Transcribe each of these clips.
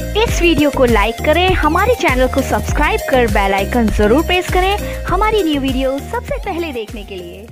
इस वीडियो को लाइक करें, हमारे चैनल को सब्सक्राइब कर बेल आइकन जरूर प्रेस करें हमारी न्यू वीडियो सबसे पहले देखने के लिए।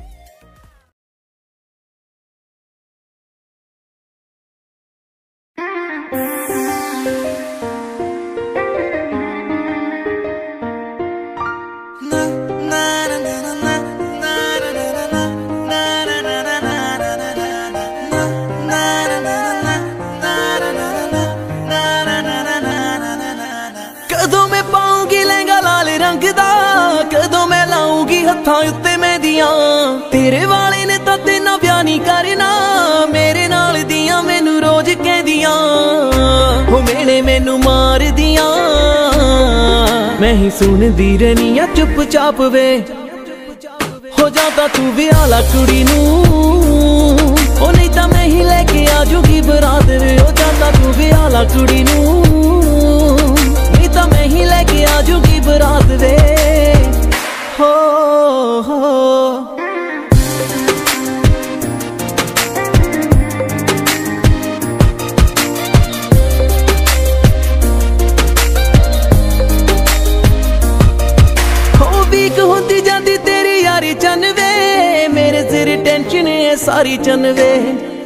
कदों मैं लाऊंगी हत्थां उत्ते मेहंदियां, तेरे वाले ने तां तेरे नाल ब्याह नहीं करना, मेरे नाल दियां मैनू रोज कहदियां, हो मेले मैनू मार दियां, मैं ही सुनदी रहनी आ चुपचाप वे। हो जाता तू भी आला कुड़ी नू, ओ नहीं तां मैं ही लेके आजूगी बरात वे। हो जाता तू भी आला कुड़ी नू, नहीं तां मैं ही लेके आजूगी बरात वे। सारी चनवे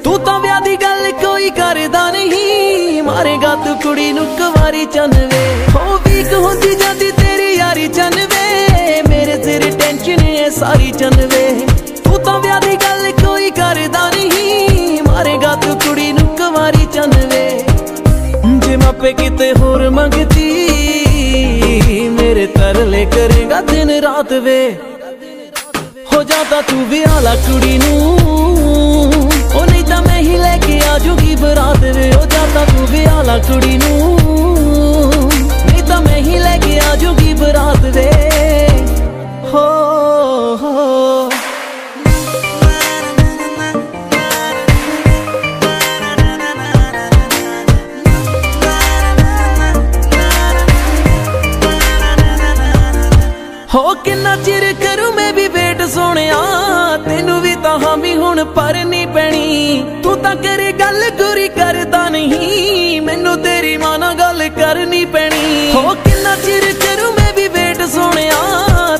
तू तो ब्याह दी गल कोई करदा नहीं, मारेगा तू कुड़ी नू कुवारी चनवे। हो वीक होंदी जाती तेरी यारी चनवे, मेरे सिर टेंशन है सारी चनवे, तू तो ब्याह दी गल कोई करदा नहीं, मारेगा तू कुड़ी नू कुवारी चनवे। जे मापे किते होर मंगती, मेरे तरले करेगा दिन रात वे। हो जाता तू भी आला कुड़ी नू, ओ नहीं तां मैं ही लेके आजूगी बरात वे। हो जाता तू भी आला कुड़ी नू, नहीं तां मैं ही लेके आजूगी बरात वे। हो किन्ना चिर करूं मैं भी वेट सोनिया, तेनू भी तां हामी हुण भरनी पैनी, तू तां करे गल गुरी करदा नहीं, मैनू तेरी मां नाल गल करनी पैनी। हो किन्ना चिर करूं मैं भी वेट सोनिया,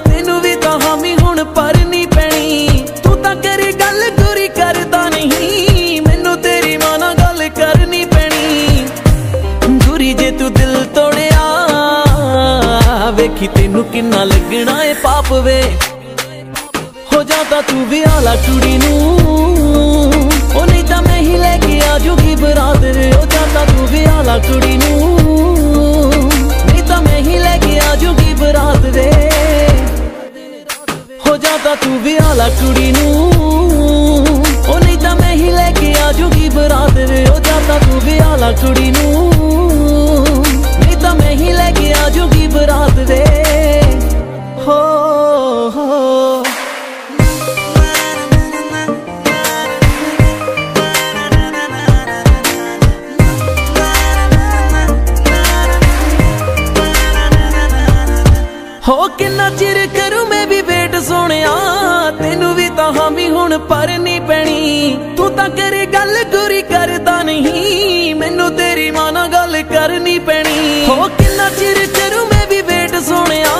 तेनू भी तां हामी हुण भरनी पैनी, तू तां करे गल गुरी करदा नहीं, मैनू तेरी मां नाल गल करनी पैनी। गुरी जे तू दिल तोड़िया वेखी तेनू किन्ना लगना है पाप वे। हो जाता तू भी आला कुड़ी नू, ओ नहीं तां मैं ही लेके आजूगी बरात वे। हो जाता तू भी आला कुड़ी नू, नहीं तां मैं ही लेके आजूगी बरात वे। हो जाता तू भी आला कुड़ी नू, ओ नहीं तां मैं ही लेके आजूगी बरात वे। हो जाता तू भी आला कुड़ी नू, नहीं तां मैं ही लेके आजूगी बरात वे। हो किन्ना चिर करूं मैं भी वेट सोनिया, तेनू भी तां हामी हुण भरनी पैनी, तू तां करे गल गुरी करदा नहीं, मैनू तेरी मां नाल गल करनी पैनी। हो किन्ना चिर करूं मैं भी वेट सोनिया,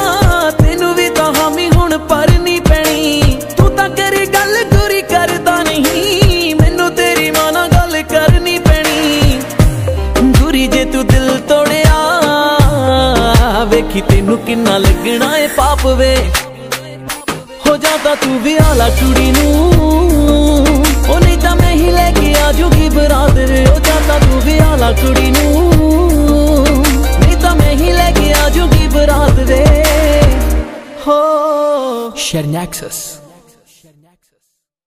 तेनू भी तां हामी हुण भरनी पैनी, तू तां करे गल गुरी करदा नहीं, मैनू तेरी मां नाल गल करनी पैनी। गुरी जे तू दिल तोड़िया वेखी तेनू किन्ना लगना है पाप वे। हो जाता तू भी आला कुड़ी नू, ओ नहीं तां मैं ही लेके आजूगी बरात वे। हो जाता तू भी आला कुड़ी नू, नहीं तां मैं ही लेके आजूगी बरात वे। हो।